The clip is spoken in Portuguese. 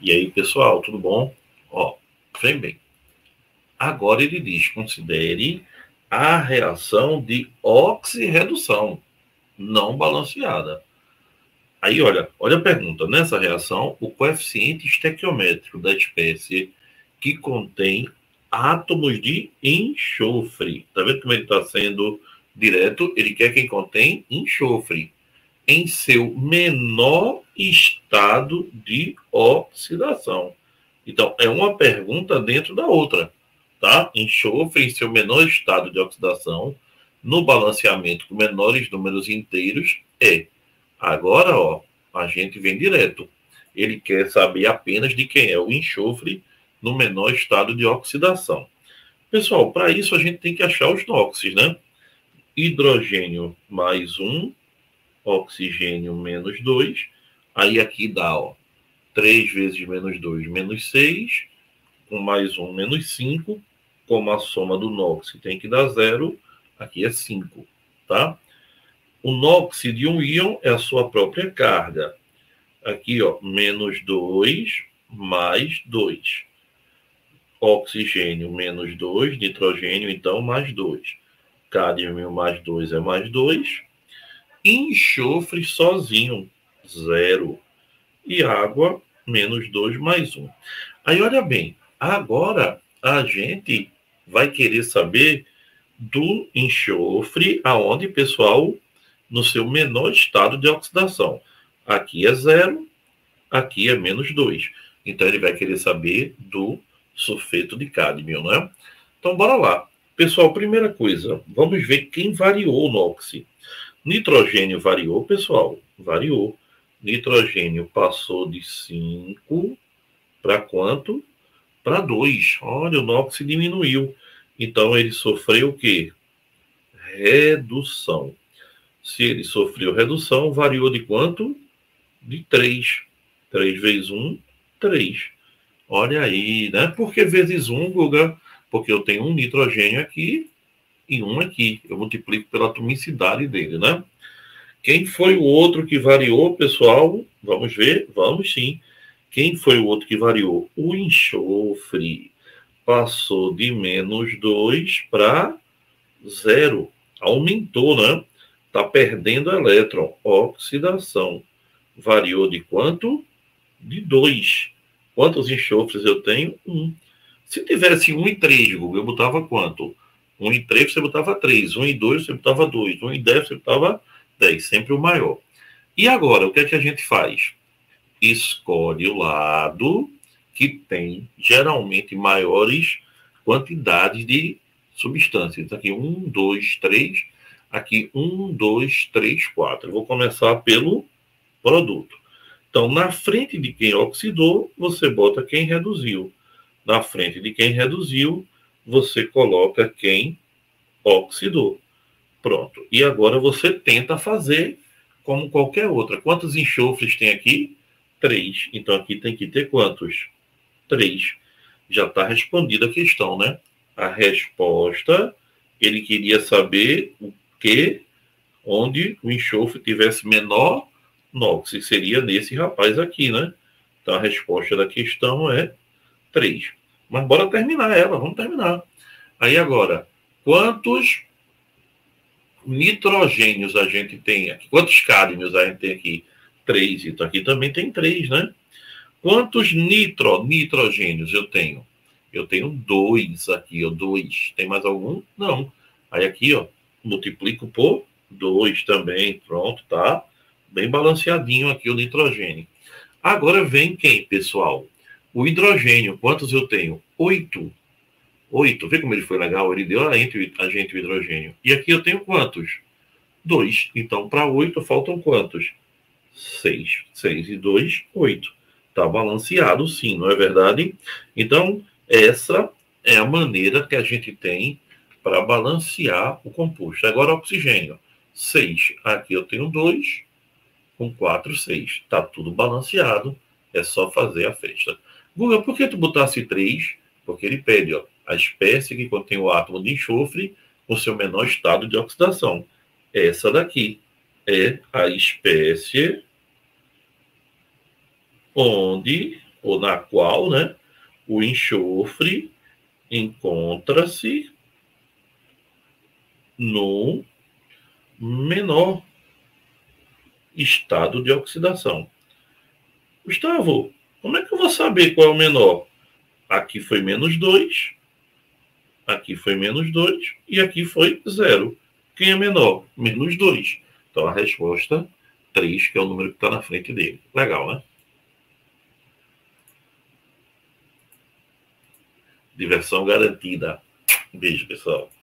E aí, pessoal, tudo bom? Ó, vem bem. Agora ele diz, considere a reação de oxirredução, não balanceada. Aí, olha a pergunta. Nessa reação, o coeficiente estequiométrico da espécie que contém átomos de enxofre. Tá vendo como ele está sendo direto? Ele quer quem contém enxofre em seu menor estado de oxidação. Então, é uma pergunta dentro da outra, tá? Enxofre em seu menor estado de oxidação, no balanceamento com menores números inteiros, é. Agora, ó, a gente vem direto. Ele quer saber apenas de quem é o enxofre no menor estado de oxidação. Pessoal, para isso a gente tem que achar os NOXs, né? Hidrogênio mais 1, oxigênio menos 2. Aí aqui dá, ó, 3 vezes menos 2, menos 6. Com mais 1, menos 5. Como a soma do NOX tem que dar 0, aqui é 5, tá? O NOX de um íon é a sua própria carga. Aqui, ó, menos 2, mais 2. Oxigênio menos 2, nitrogênio, então, mais 2. Cádmio mais 2 é mais 2. Enxofre sozinho, 0. E água, menos 2, mais 1. Aí, olha bem, agora a gente vai querer saber do enxofre, aonde, pessoal, no seu menor estado de oxidação. Aqui é 0, aqui é menos 2. Então, ele vai querer saber do sulfeto de cádmio, né? Então, bora lá. Pessoal, primeira coisa, vamos ver quem variou no oxi. Nitrogênio variou, pessoal, variou. Nitrogênio passou de 5 para quanto? Para 2. Olha, o NOX diminuiu. Então, ele sofreu o quê? Redução. Se ele sofreu redução, variou de quanto? De 3. 3 vezes 1, 3. Olha aí, né? Por que vezes 1, Guga? Porque eu tenho um nitrogênio aqui e um aqui. Eu multiplico pela atomicidade dele, né? Quem foi o outro que variou, pessoal? Vamos ver? Vamos sim. Quem foi o outro que variou? O enxofre. Passou de menos 2 para 0. Aumentou, né? Está perdendo elétron. Oxidação. Variou de quanto? De 2. Quantos enxofres eu tenho? 1. Se tivesse 1 e 3, eu botava quanto? 1 e 3, você botava 3. 1 e 2, você botava 2. 1 e 10, você botava 10. Sempre o maior. E agora, o que é que a gente faz? Escolhe o lado que tem, geralmente, maiores quantidades de substâncias. Aqui, 1, 2, 3. Aqui, 1, 2, 3, 4. Eu vou começar pelo produto. Então, na frente de quem oxidou, você bota quem reduziu. Na frente de quem reduziu, você coloca quem oxidou. Pronto. E agora você tenta fazer como qualquer outra. Quantos enxofres tem aqui? 3. Então, aqui tem que ter quantos? 3. Já está respondida a questão, né? A resposta, ele queria saber o que, onde o enxofre tivesse menor NOX, seria nesse rapaz aqui, né? Então, a resposta da questão é 3. Mas bora terminar ela, vamos terminar. Aí agora, quantos nitrogênios a gente tem aqui? Quantos cádmios a gente tem aqui? 3, então aqui também tem 3, né? Quantos nitrogênios eu tenho? Eu tenho 2 aqui, ó, 2. Tem mais algum? Não. Aí aqui, ó, multiplico por 2 também, pronto, tá? Bem balanceadinho aqui o nitrogênio. Agora vem quem, pessoal? O hidrogênio. Quantos eu tenho? 8. 8. Vê como ele foi legal? Ele deu a gente o hidrogênio. E aqui eu tenho quantos? 2. Então, para 8, faltam quantos? 6. 6 e 2, 8. Está balanceado, sim, não é verdade? Então, essa é a maneira que a gente tem para balancear o composto. Agora, oxigênio. 6. Aqui eu tenho 2. Com 4, 6. Está tudo balanceado. É só fazer a festa. Guga, por que tu botasse 3? Porque ele pede, ó, a espécie que contém o átomo de enxofre com seu menor estado de oxidação. Essa daqui é a espécie onde ou na qual, né, o enxofre encontra-se no menor estado de oxidação. Gustavo, como é que eu vou saber qual é o menor? Aqui foi menos 2, aqui foi menos 2 e aqui foi 0. Quem é menor? Menos 2. Então, a resposta 3, que é o número que está na frente dele. Legal, né? Diversão garantida. Um beijo, pessoal.